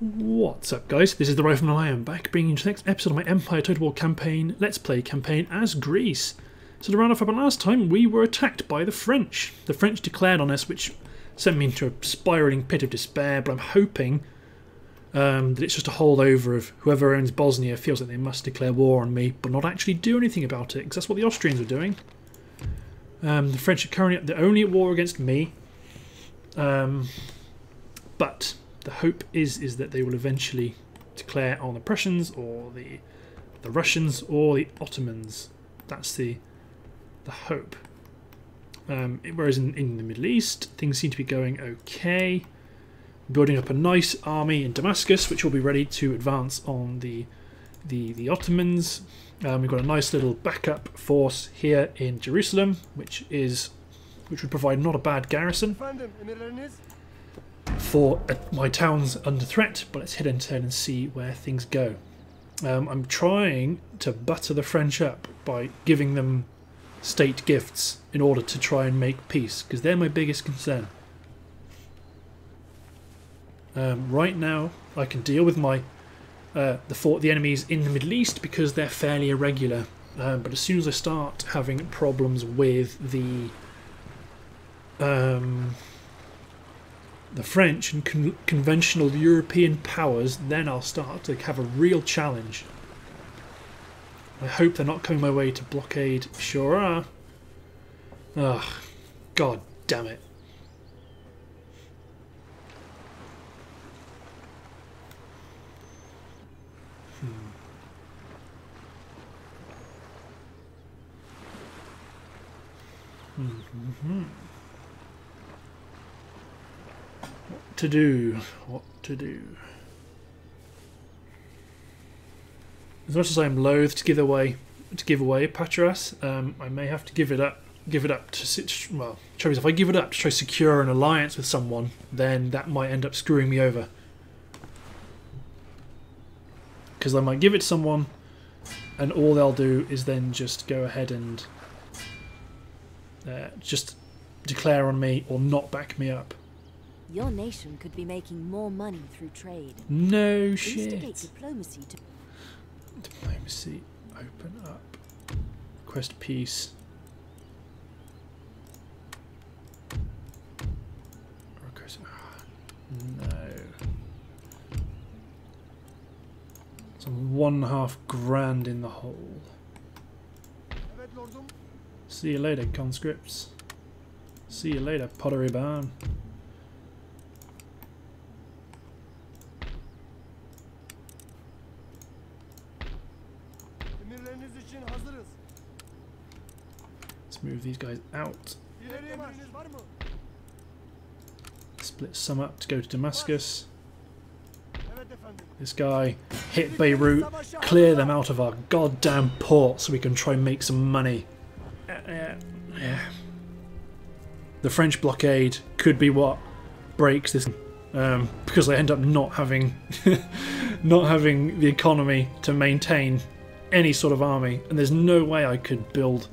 What's up, guys? This is The Rifleman. I am back bringing you the next episode of my Empire Total War campaign, Let's Play campaign as Greece. So to round off about last time, we were attacked by the French. The French declared on us, which sent me into a spiralling pit of despair, but I'm hoping that it's just a holdover of whoever owns Bosnia feels like they must declare war on me, but not actually do anything about it, because that's what the Austrians were doing. The French are currently only at war against me, but the hope is that they will eventually declare on the Prussians or the Russians or the Ottomans. That's the hope. Whereas in the Middle East, things seem to be going okay. Building up a nice army in Damascus, which will be ready to advance on the Ottomans. We've got a nice little backup force here in Jerusalem, which would provide not a bad garrison for my towns under threat, but let's hit and turn and see where things go. I'm trying to butter the French up by giving them state gifts in order to try and make peace, because they're my biggest concern. Right now I can deal with my the enemies in the Middle East because they're fairly irregular, but as soon as I start having problems with the French and conventional European powers, then I'll start to have a real challenge. I hope they're not coming my way to blockade. Sure are. Ugh, god damn it. What to do. As much as I am loath to give away Patras, I may have to give it up to, well, if I give it up to try to secure an alliance with someone, then that might end up screwing me over, because I might give it to someone and all they'll do is then just go ahead and just declare on me or not back me up. Your nation could be making more money through trade. No shit. Diplomacy, open up. Quest peace. Request. No. It's $1.5 grand in the hole. See you later, conscripts. See you later, pottery barn. Move these guys out. Split some up to go to Damascus. This guy, hit Beirut, clear them out of our goddamn port so we can try and make some money. The French blockade could be what breaks this, because I end up not having the economy to maintain any sort of army, and there's no way I could build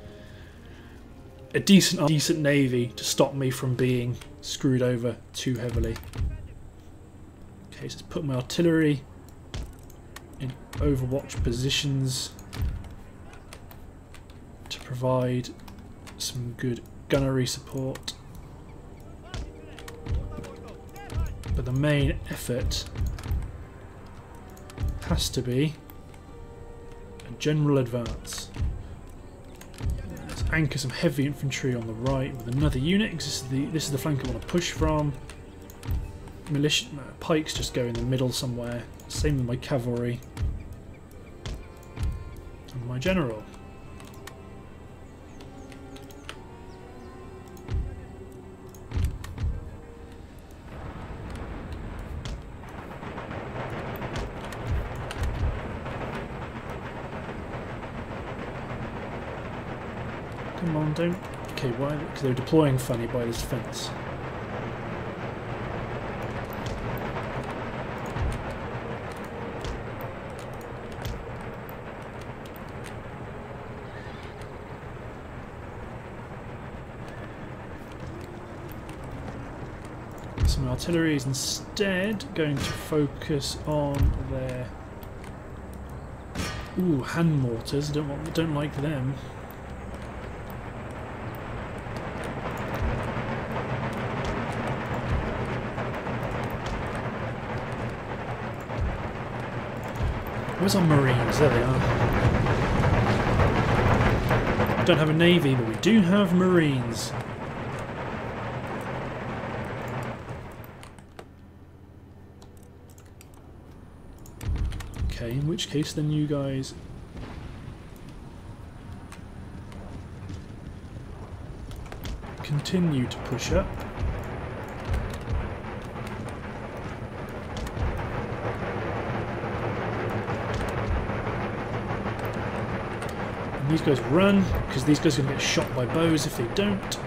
a decent navy to stop me from being screwed over too heavily. Okay, so let's put my artillery in overwatch positions to provide some good gunnery support. But the main effort has to be a general advance. Anchor some heavy infantry on the right with another unit. This is the flank I want to push from. Militia pikes just go in the middle somewhere. Same with my cavalry and my general. Don't. Okay, why? Because they're deploying funny by this fence. some artillery is instead going to focus on their hand mortars. Don't like them. Where's our Marines? There they are. Don't have a navy, but we do have Marines. Okay, in which case then you guys... continue to push up. These guys run, because these guys are going to get shot by bows if they don't.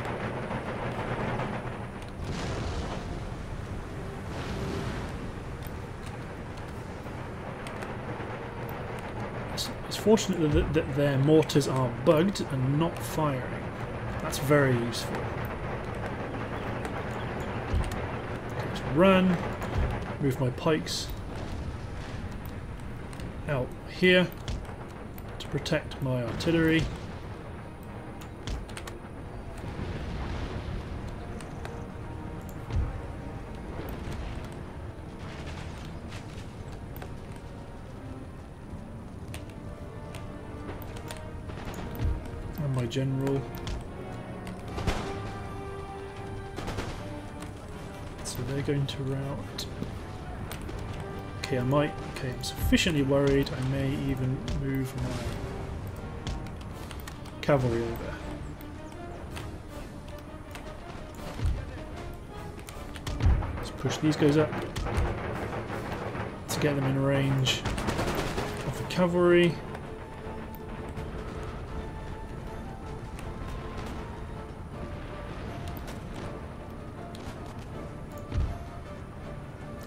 It's fortunate that their mortars are bugged and not firing. That's very useful. Let's run. Move my pikes out here. Protect my artillery. And my general. So they're going to rout. Okay, okay, I'm sufficiently worried. I may even move my cavalry over. Let's push these guys up to get them in range of the cavalry.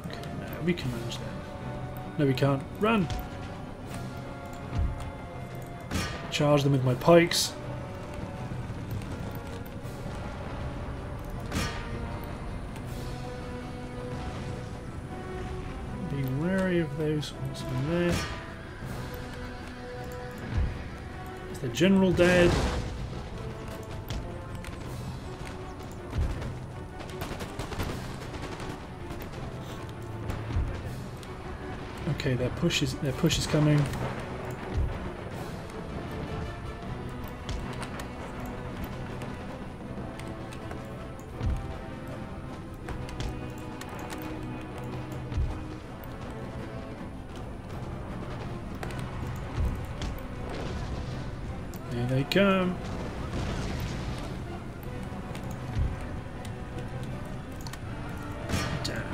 Okay, no, we can manage that. No, we can't. Run! Charge them with my pikes. Being wary of those ones in there. Is the general dead? Okay, their push is coming. Come. Damn.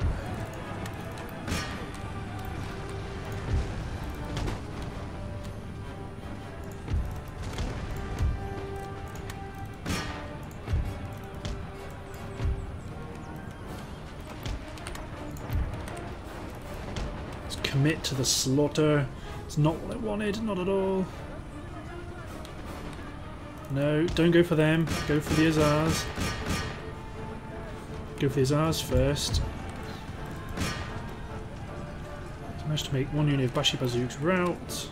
Let's commit to the slaughter. It's not what I wanted, not at all. No, don't go for them. Go for the Azars. Go for the Azars first. I managed to make one unit of Bashi Bazook's route.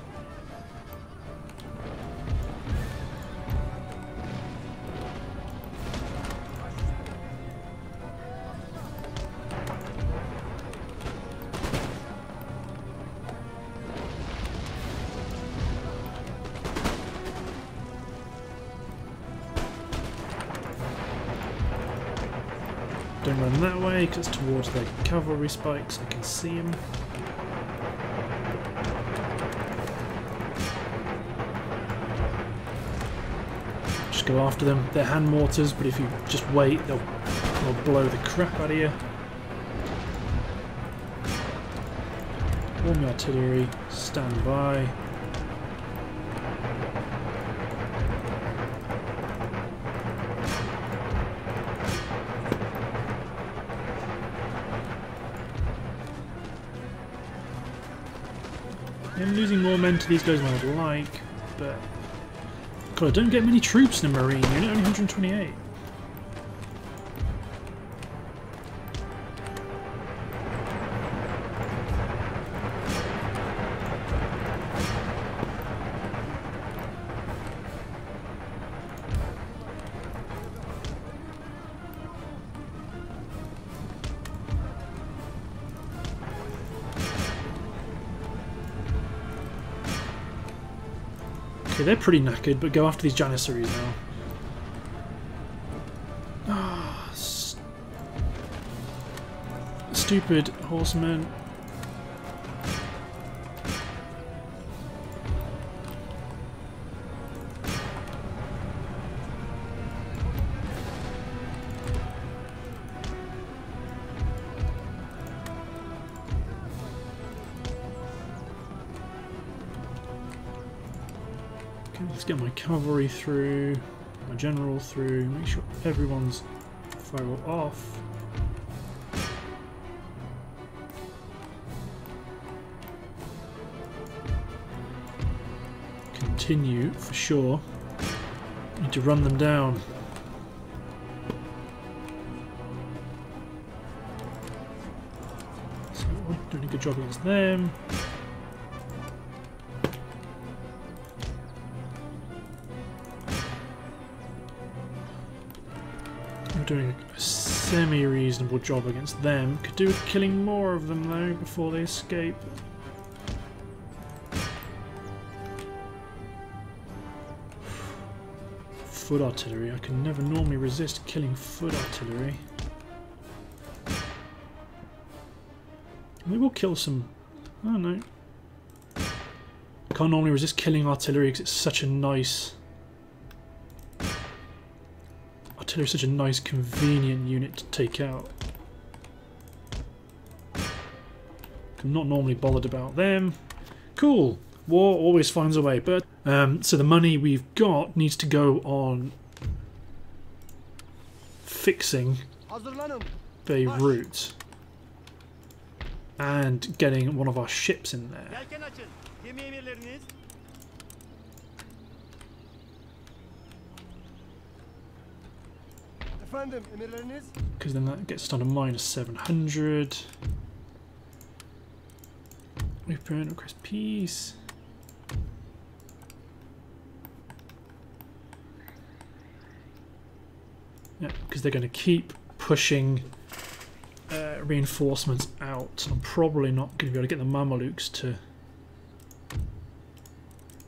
Don't run that way, because it's towards the cavalry spikes, I can see them. Just go after them. They're hand mortars, but if you just wait, they'll blow the crap out of you. Warm artillery, stand by. I'm losing more men to these guys than I would like, but God, I don't get many troops in a Marine unit, only 128. Okay, they're pretty knackered, but go after these Janissaries now. Ah, stupid horsemen. Get my cavalry through, my general through, make sure everyone's firewall off. Continue for sure. Need to run them down. So doing a good job against them. Doing a semi-reasonable job against them. Could do with killing more of them though before they escape. Foot artillery. I can never normally resist killing foot artillery. Maybe we'll kill some. I don't know. Can't normally resist killing artillery because it's such a nice. Artillery is such a nice, convenient unit to take out. I'm not normally bothered about them. Cool. War always finds a way. But so the money we've got needs to go on fixing Beirut and getting one of our ships in there. Because then that gets down to -700. Open, request peace. Yeah, because they're going to keep pushing reinforcements out. I'm probably not going to be able to get the Mamelukes to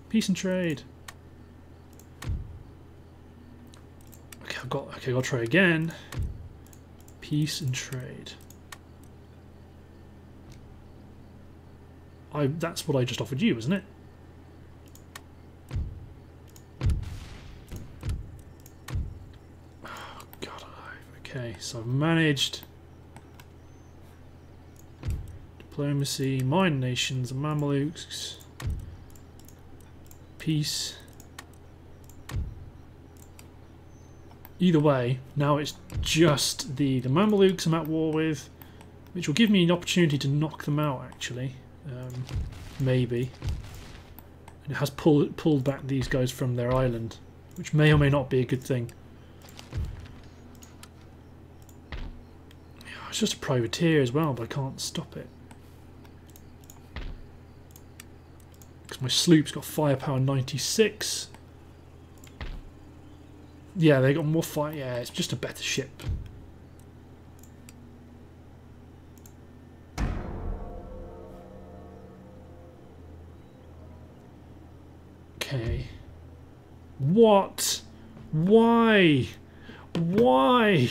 peace and trade. Okay, I'll try again. Peace and trade. That's what I just offered you, wasn't it? Oh God! Okay, so I've managed diplomacy, mine nations, Mamelukes, peace. Either way, now it's just the Mamelukes I'm at war with, which will give me an opportunity to knock them out, actually. Maybe. And it has pulled back these guys from their island, which may or may not be a good thing. It's just a privateer as well, but I can't stop it. Because my sloop's got firepower 96. Yeah, they got more fire. Yeah, it's just a better ship. Okay. What? Why? Why?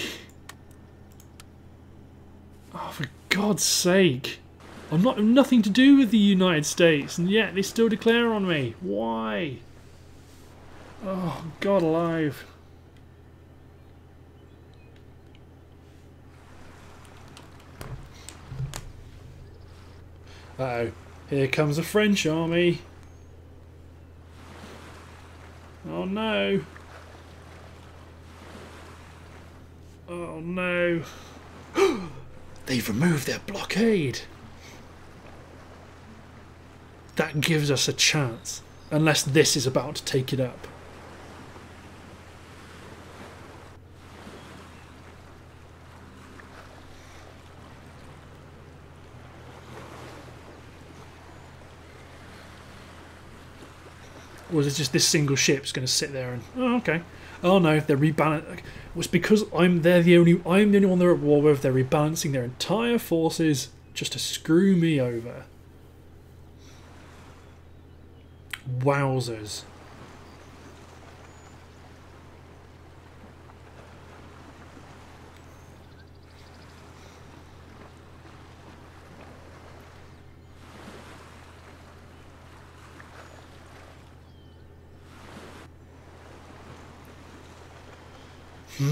Oh, for God's sake. I'm not nothing to do with the United States, and yet they still declare on me. Why? Oh, God alive. Uh-oh, here comes the French army. Oh no. Oh no. They've removed their blockade. That gives us a chance, unless this is about to take it up. Or is it just this single ship's going to sit there and oh okay, oh no, they're rebalancing. It's because I'm the only one they're at war with. They're rebalancing their entire forces just to screw me over. Wowzers! It's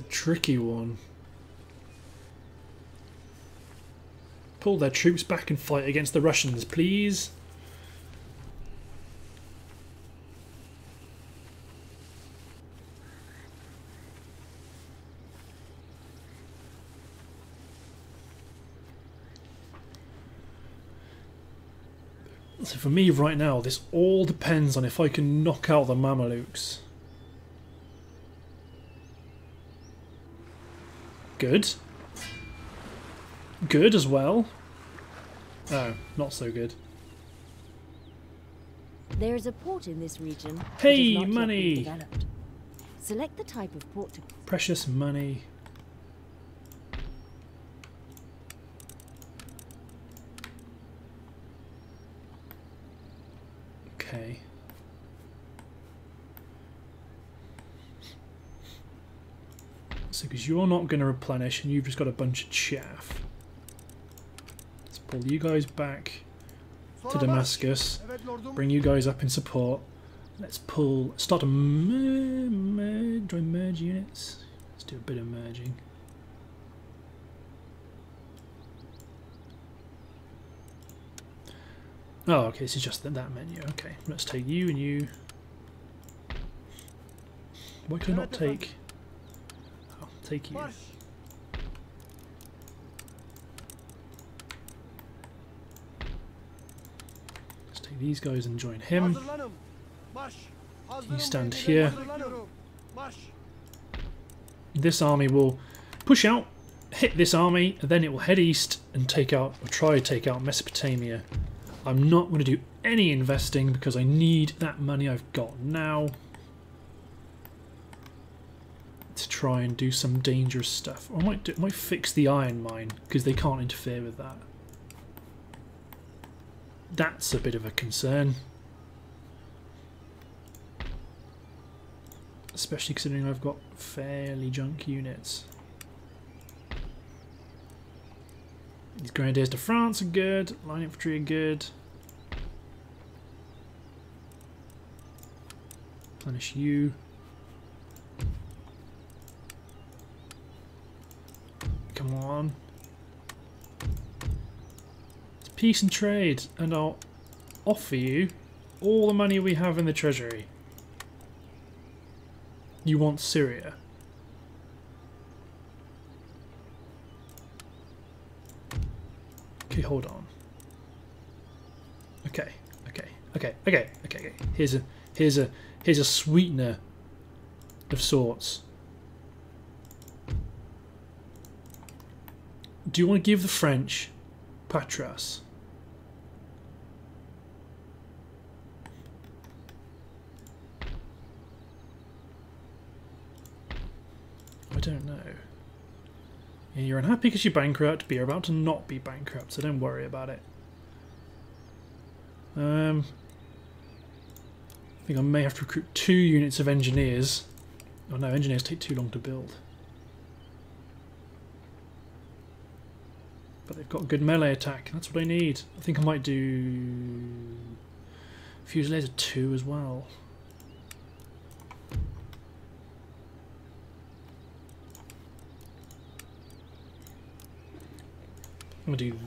a tricky one. Pull their troops back and fight against the Russians, please. So for me right now, this all depends on if I can knock out the Mamelukes. Good. Good as well. Oh, not so good. There is a port in this region. Hey, money! Select the type of port. Precious money. Okay. So because you're not going to replenish and you've just got a bunch of chaff. Let's pull you guys back to Damascus. Bring you guys up in support. Let's pull... Start to merge... Do I merge units? Let's do a bit of merging. Oh, okay, this is just that menu. Okay, let's take you and you. Why can I not take... I'll take you. Let's take these guys and join him. You stand here. This army will push out, hit this army, and then it will head east and take out, or try to take out Mesopotamia. I'm not going to do any investing because I need that money I've got now to try and do some dangerous stuff. Or I might fix the iron mine because they can't interfere with that. That's a bit of a concern. Especially considering I've got fairly junk units. These grenadiers de France are good, line infantry are good. Replenish you. Come on. It's peace and trade, and I'll offer you all the money we have in the treasury. You want Syria? Okay, hold on. Okay. Here's a sweetener of sorts. Do you want to give the French Patras? I don't know. You're unhappy because you're bankrupt, but you're about to not be bankrupt, so don't worry about it. I think I may have to recruit 2 units of engineers. Oh no, engineers take too long to build. But they've got good melee attack, that's what I need. I think I might do... Fusiliers at 2 as well. I'm going to do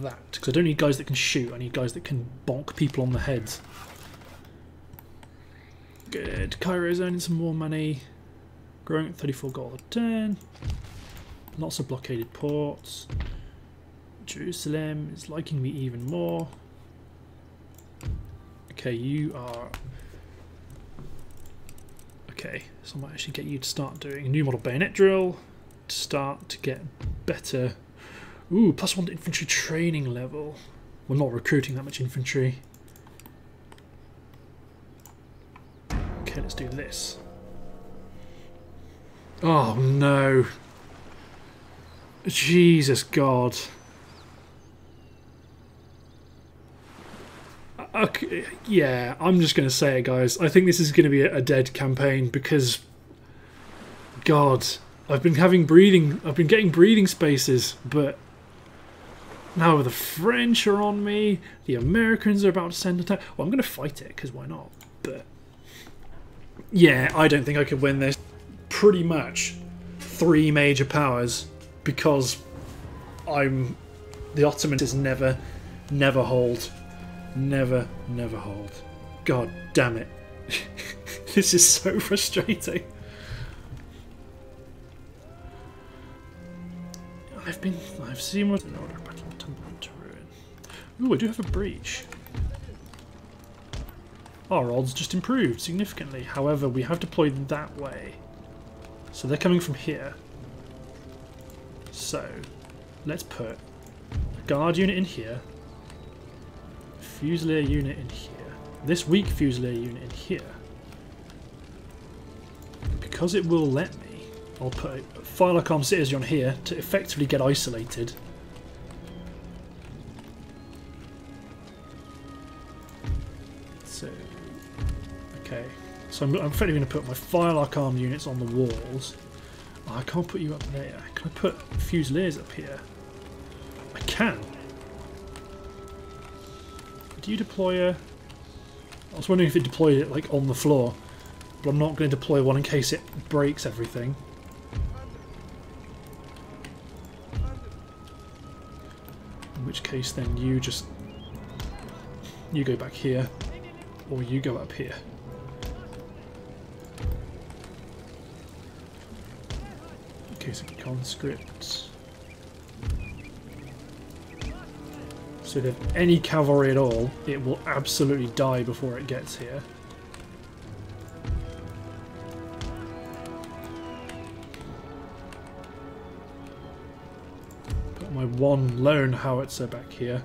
that, because I don't need guys that can shoot, I need guys that can bonk people on the heads. Good, Cairo's earning some more money. Growing at 34 gold a turn. Lots of blockaded ports. Jerusalem is liking me even more. Okay, you are... Okay, so I might actually get you to start doing a new model bayonet drill. To start to get better... Ooh, +1 infantry training level. We're not recruiting that much infantry. Okay, let's do this. Oh no. Jesus God. Okay, yeah, I'm just going to say it, guys. I think this is going to be a dead campaign because... God, I've been getting breathing spaces, but now the French are on me, the Americans are about to send attack. Well, I'm going to fight it, because why not? But yeah, I don't think I could win this. Pretty much three major powers, because I'm... the Ottomans is never hold. Never hold. God damn it. This is so frustrating. I've seen what an order battle tumbled to ruin. Ooh, I do have a breach. Our odds just improved significantly. However, we have deployed that way. So they're coming from here. So let's put a guard unit in here. Fusilier unit in here. This weak Fusilier unit in here. Because it will let me, I'll put a firelock armsitzen on here to effectively get isolated. So, okay. So I'm effectively going to put my firelock arm units on the walls. Oh, I can't put you up there. Can I put Fusiliers up here? I can. Do you deploy a... I was wondering if it deployed it like on the floor, but I'm not going to deploy one in case it breaks everything. In which case then you just... you go back here, or you go up here. In case of conscripts. So if they have any cavalry at all, it will absolutely die before it gets here. Put my one lone howitzer back here.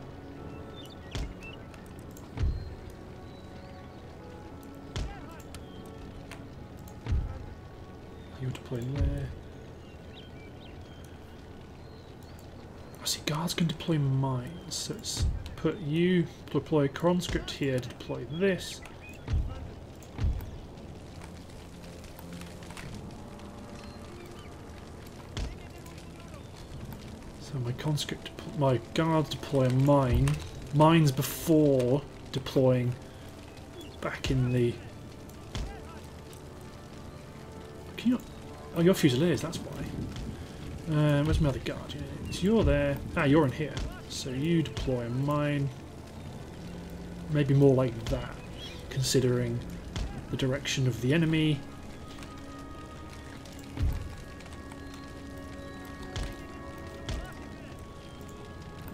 You're deploying there. See, guards can deploy mines, so it's put you deploy conscript here to deploy this. So my conscript, my guards deploy a mine, mines before deploying back in the. Can you not? Oh, you're Fusiliers, that's why. Where's my other guard unit? So you're there. Ah, you're in here. So you deploy a mine. Maybe more like that, considering the direction of the enemy.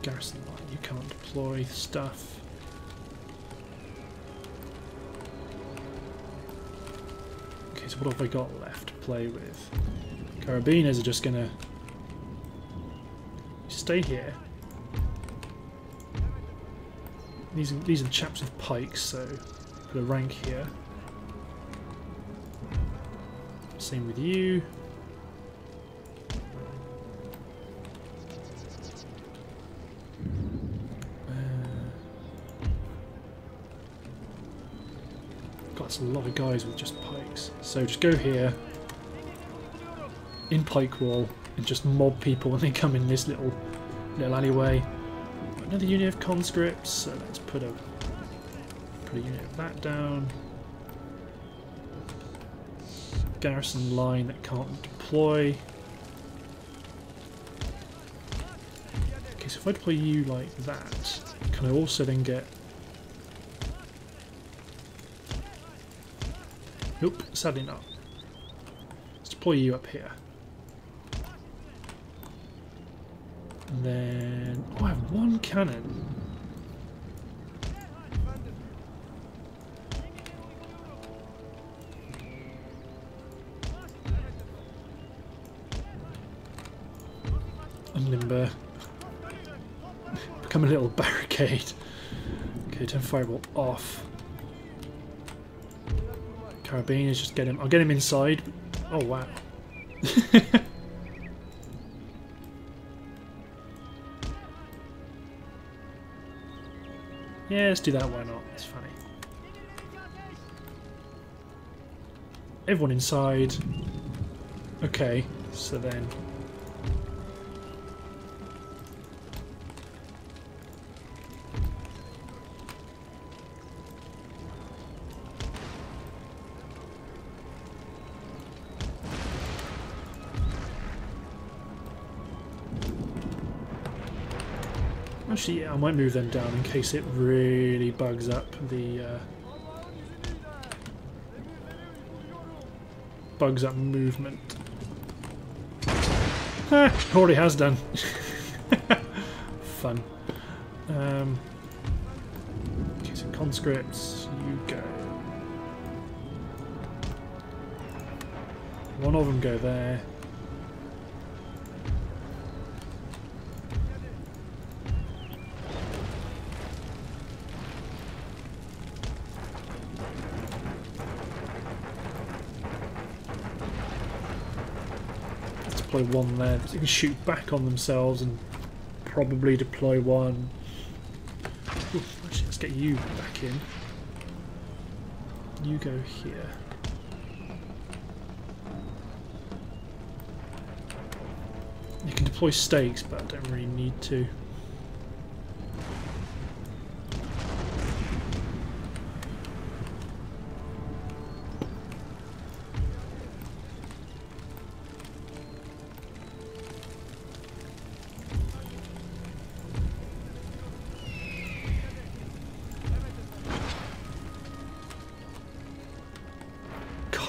Garrison line, you can't deploy stuff. Okay, so what have I got left to play with? Carabiners are just gonna... stay here. These are the chaps with pikes, so put a rank here. Same with you. Got a lot of guys with just pikes, so just go here in pike wall and just mob people when they come in this little alleyway. Another unit of conscripts, so let's put a unit of that down. Garrison line that can't deploy. Okay, so if I deploy you like that, can I also then get... nope, sadly not. Let's deploy you up here. And then, oh, I have one cannon. I'm limber. Become a little barricade. Okay, turn fireball off. Carabiners, just get him. I'll get him inside. Oh, wow. Yeah, let's do that, why not? It's funny. Everyone inside. Okay, So then... Actually, yeah, I might move them down in case it really bugs up the... bugs up movement. Ah, already has done. Fun. Okay, so conscripts, you go. One of them go there. One there, so they can shoot back on themselves and probably deploy one. Ooh, actually, let's get you back in. You go here. You can deploy stakes, but I don't really need to.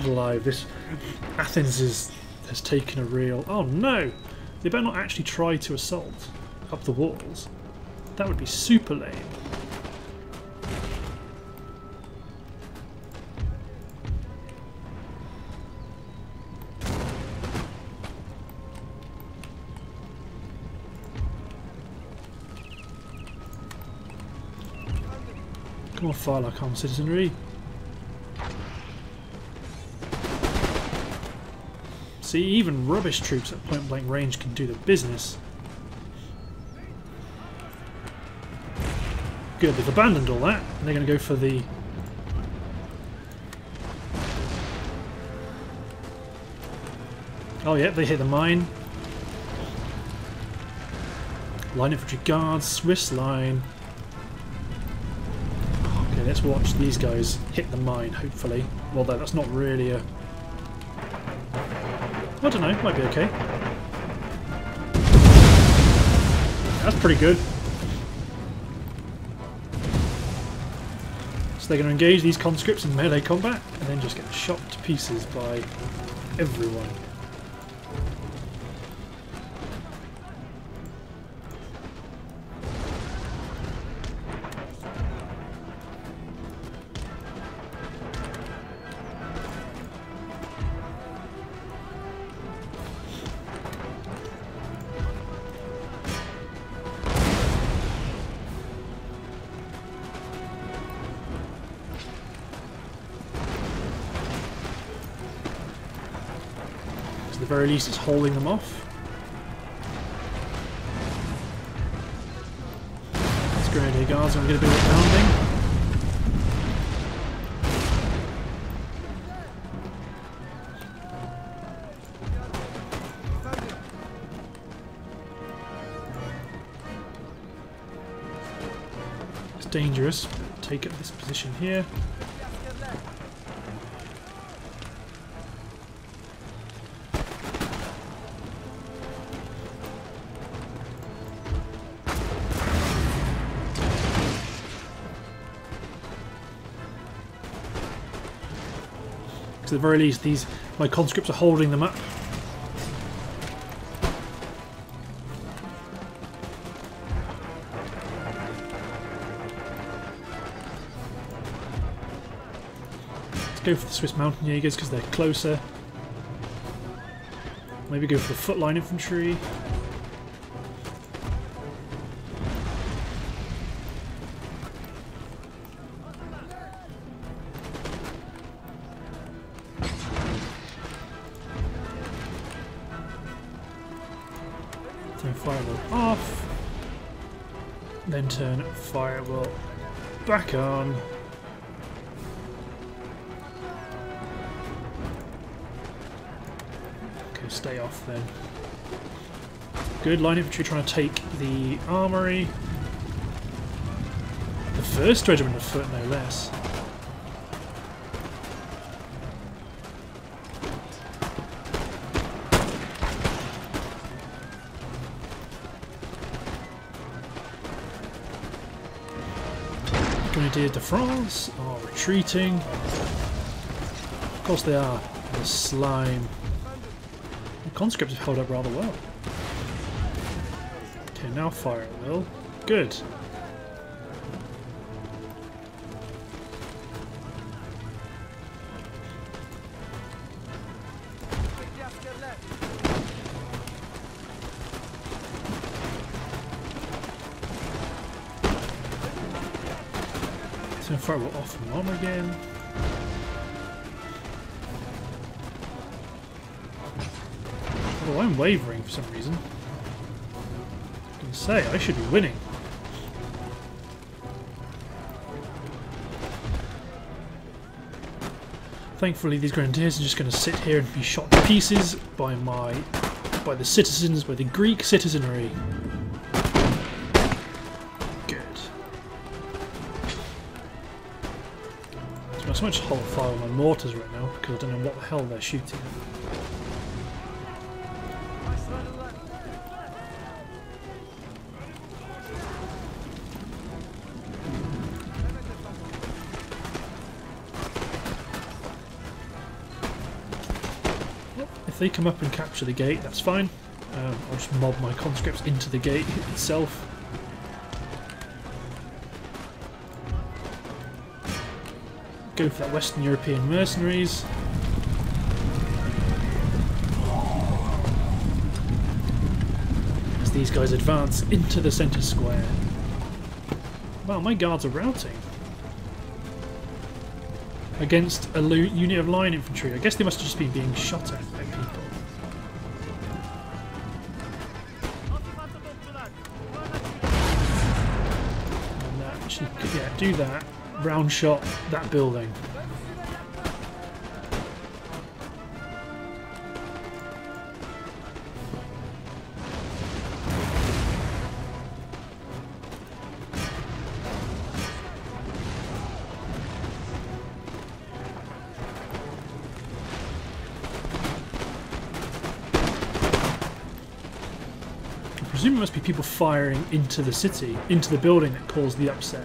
Alive, this Athens has taken a real... Oh no! They better not actually try to assault up the walls. That would be super lame. Come on, firelock armsitzen. See, even rubbish troops at point-blank range can do the business. Good, they've abandoned all that, and they're going to go for the... Oh, yep, they hit the mine. Line infantry guards, Swiss line. Okay, let's watch these guys hit the mine, hopefully. Although that's not really a... I don't know, might be okay. That's pretty good. So they're going to engage these conscripts in melee combat and then just get shot to pieces by everyone. At the very least, it's holding them off. These grenadier guards are going to be pounding. It's dangerous. Take up this position here. To the very least, these my conscripts are holding them up. Let's go for the Swiss mountain jägers because they're closer. Maybe go for the footline infantry. Firewall off, then turn firewall back on. Okay, We'll stay off then. Good, line infantry trying to take the armoury. The 1st Regiment of Foot, no less. Grenadiers de France are retreating. Of course they are. The slime. The conscripts have held up rather well. Okay, now fire at will. Good. So far we're off and on again. Oh, I'm wavering for some reason. I can say I should be winning. Thankfully, these grenadiers are just going to sit here and be shot to pieces by the citizens, by the Greek citizenry. So much hot fire on my mortars right now because I don't know what the hell they're shooting at. Well, if they come up and capture the gate, that's fine. I'll just mob my conscripts into the gate itself. Go for that Western European mercenaries. As these guys advance into the centre square. Wow, my guards are routing. Against a unit of line infantry. I guess they must have just been being shot at by people. And that actually, yeah, do that. Round shot that building. I presume it must be people firing into the city, into the building that caused the upset.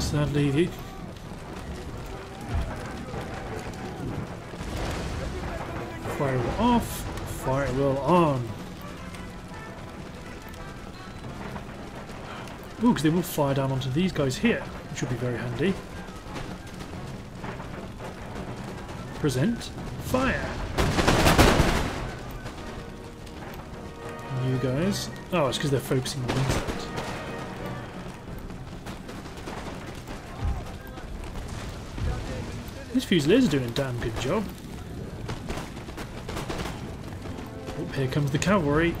Sadly, firewall off, firewall on. Ooh, because they will fire down onto these guys here, which will be very handy. Present, fire. And you guys. Oh, it's because they're focusing on these. These Fusiliers are doing a damn good job. Oh, here comes the cavalry.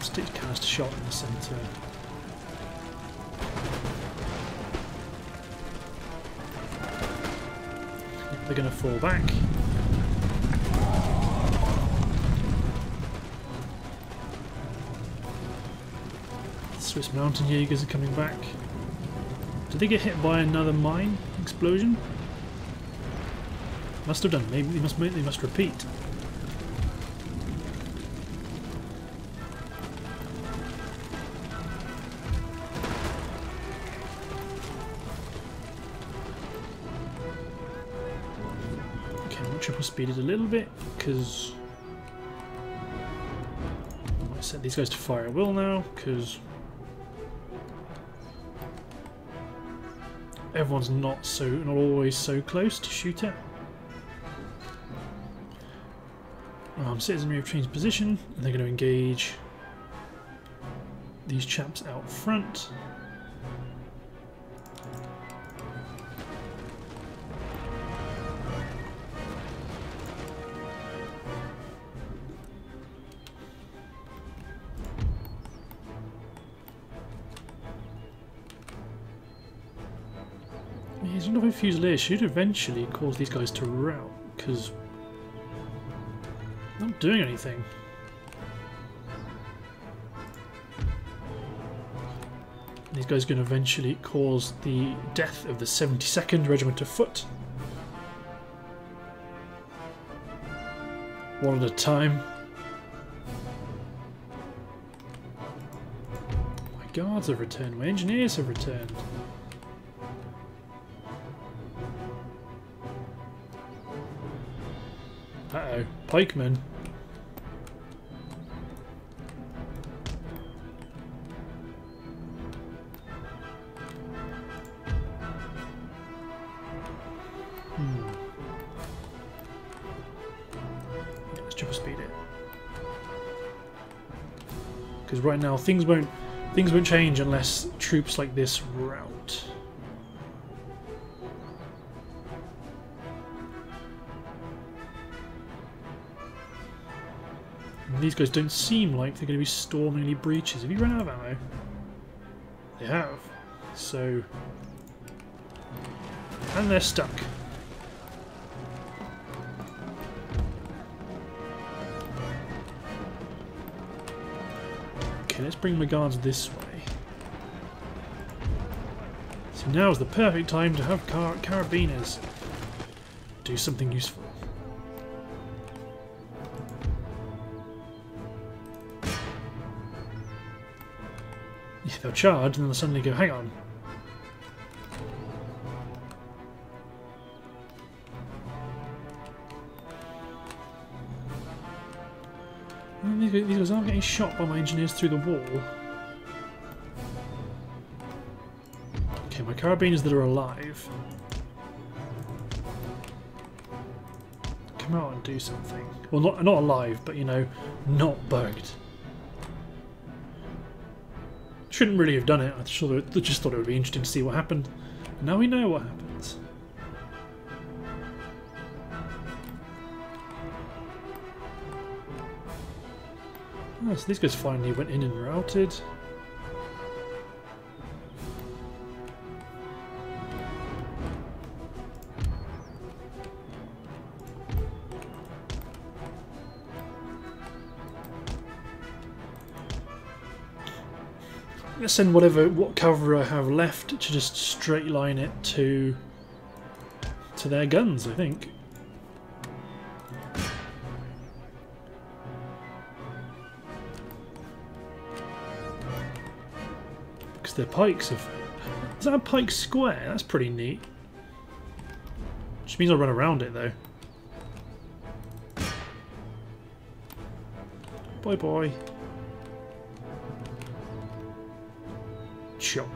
Stick cast a shot in the centre. They're going to fall back. Swiss mountain jägers are coming back. Did they get hit by another mine explosion? Must have done. Maybe they must repeat. Okay, I'll triple speed it a little bit because I might set these guys to fire at will now because everyone's not always so close to shoot at. Citizenry have changed position, and they're going to engage these chaps out front. He's another Fusilier. Should eventually cause these guys to rout, because they're not doing anything. These guys can eventually cause the death of the 72nd Regiment of Foot. One at a time. My guards have returned. My engineers have returned. Uh-oh. Pikemen. Right now, things won't change unless troops like this rout. And these guys don't seem like they're going to be storming any breaches. Have you run out of ammo? They have. So, and they're stuck. Okay, let's bring my guards this way. So now is the perfect time to have carabiners do something useful. Yeah, they'll charge and then they'll suddenly go, hang on. These guys aren't getting shot by my engineers through the wall. Okay, my carabiners that are alive. Come out and do something. Well, not alive, but, you know, not bugged. Shouldn't really have done it. I just thought it would be interesting to see what happened. Now we know what happens. Oh, so these guys finally went in and routed. I'm going to send what cavalry I have left to just straight line it to their guns, I think. Their pikes have... Is that a pike square? That's pretty neat. Which means I'll run around it, though. Bye-bye. Chop.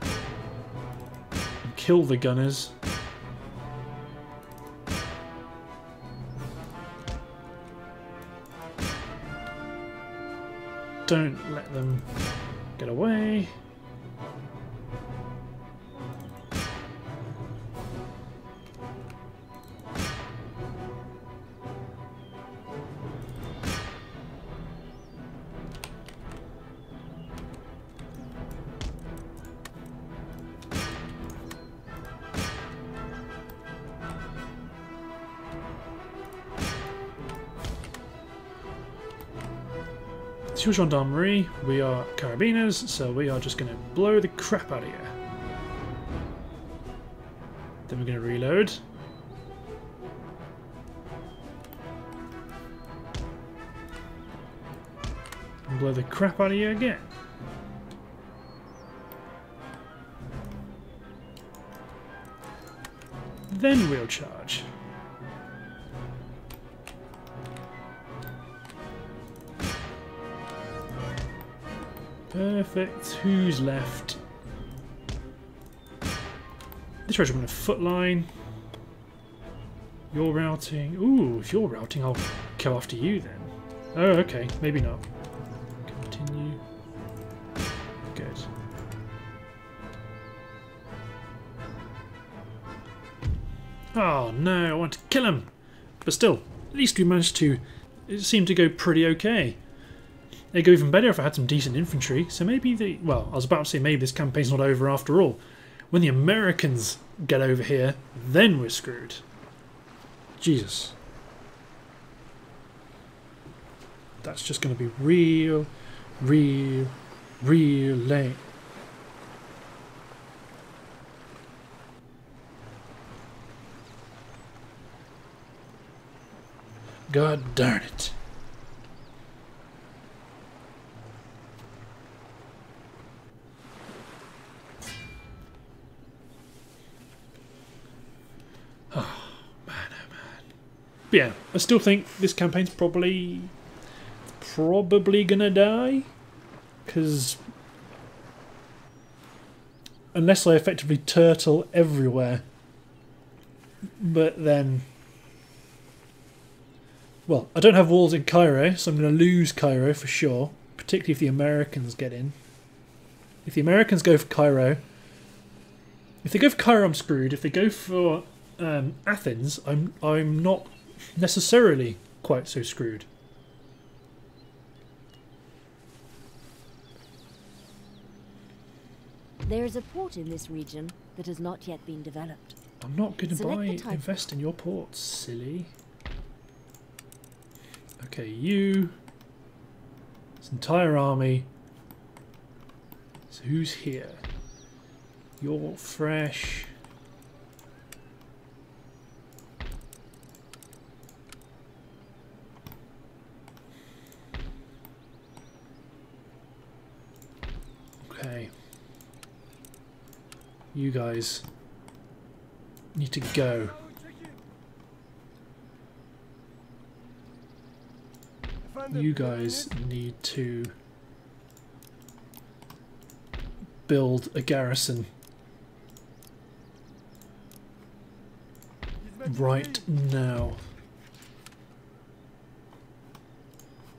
And kill the gunners. Don't let them get away. It's your Gendarmerie, we are carabiners, so we are just going to blow the crap out of you. Then we're going to reload. And blow the crap out of you again. Then we'll charge. Perfect. Who's left? This regiment of footline. You're routing. Ooh, if you're routing, I'll go after you then. Oh, okay. Maybe not. Continue. Good. Oh no, I want to kill him. But still, at least we managed to... It seemed to go pretty okay. It'd go even better if I had some decent infantry, so maybe the... well, I was about to say maybe this campaign's not over after all. When the Americans get over here, then we're screwed. Jesus. That's just going to be real lame. God darn it. Oh, man, oh, man. But yeah, I still think this campaign's probably gonna die. Because unless I effectively turtle everywhere, but then... well, I don't have walls in Cairo, so I'm going to lose Cairo for sure, particularly if the Americans get in. If the Americans go for Cairo... if they go for Cairo, I'm screwed. If they go for Athens, I'm not necessarily quite so screwed. There is a port in this region that has not yet been developed. I'm not going to invest in your ports, silly. Okay, you, this entire army, so who's here? You're fresh. Okay. You guys need to go. You guys need to build a garrison right now.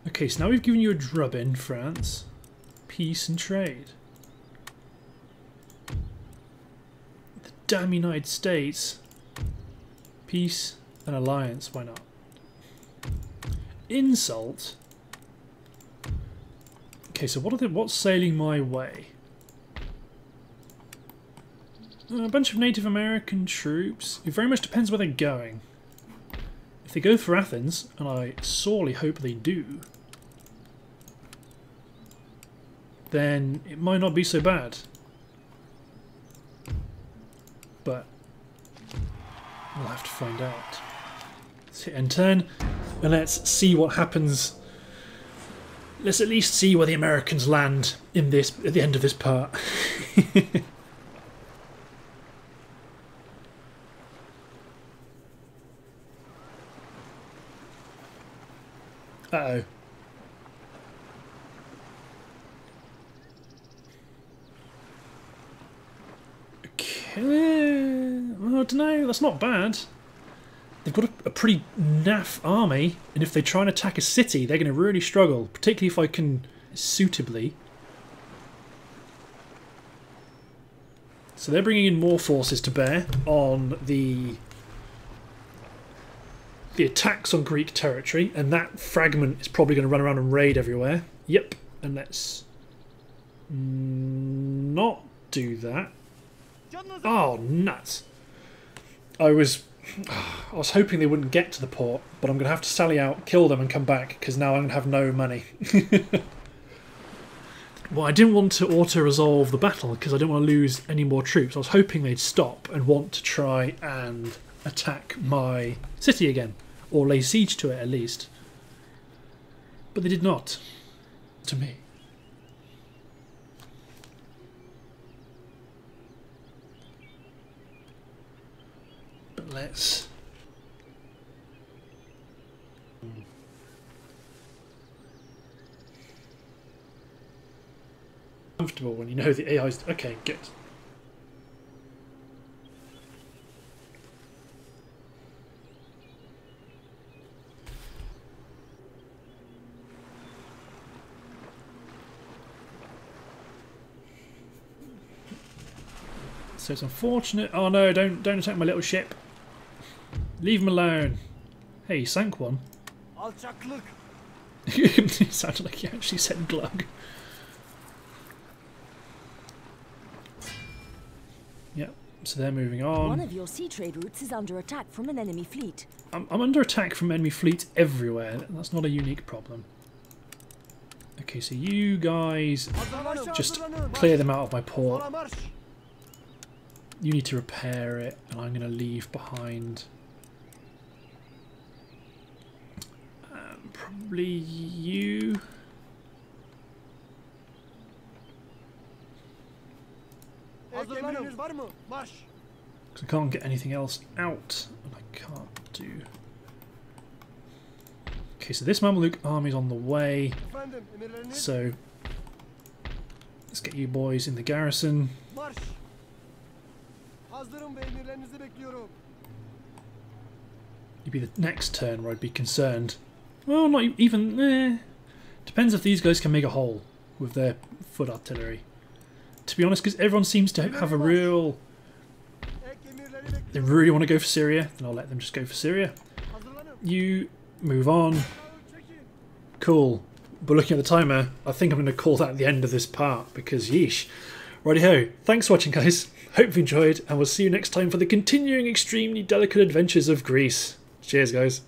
Okay, so now we've given you a drubbing, France. Peace and trade. The damn United States. Peace and alliance, why not? Insult. Okay, so what's sailing my way? A bunch of Native American troops. It very much depends where they're going. If they go for Athens, and I sorely hope they do, then it might not be so bad. But we'll have to find out. Let's hit end turn. And let's see what happens. Let's at least see where the Americans land in this at the end of this part. Uh-oh. Okay. Well, I don't know. That's not bad. They've got a pretty naff army, and if they try and attack a city, they're going to really struggle, particularly if I can suitably. So they're bringing in more forces to bear on the attacks on Greek territory, and that fragment is probably going to run around and raid everywhere. Yep, and let's not do that. Oh, nuts. I was hoping they wouldn't get to the port, but I'm going to have to sally out, kill them and come back, because now I'm going to have no money. Well, I didn't want to auto-resolve the battle, because I didn't want to lose any more troops. I was hoping they'd stop and want to try and attack my city again, or lay siege to it at least. But they did not, to me. Let's comfortable when you know the AI's okay, good. So it's unfortunate. Oh no, don't attack my little ship. Leave him alone. Hey, you sank one. It sounded like you actually said glug. Yeah, so they're moving on. One of your sea trade routes is under attack from an enemy fleet. I'm under attack from enemy fleet everywhere. That's not a unique problem. Okay, so you guys just clear them out of my port. You need to repair it, and I'm going to leave behind... probably you. Because I can't get anything else out, and I can't do... Okay, so this Mameluke army's on the way, so let's get you boys in the garrison. It'd be the next turn where I'd be concerned. Well, not even... Depends if these guys can make a hole with their foot artillery. To be honest, because everyone seems to have a real... If they really want to go for Syria, then I'll let them just go for Syria. You... move on. Cool. But looking at the timer, I think I'm going to call that the end of this part, because yeesh. Righty-ho. Thanks for watching, guys. Hope you enjoyed, and we'll see you next time for the continuing extremely delicate adventures of Greece. Cheers, guys.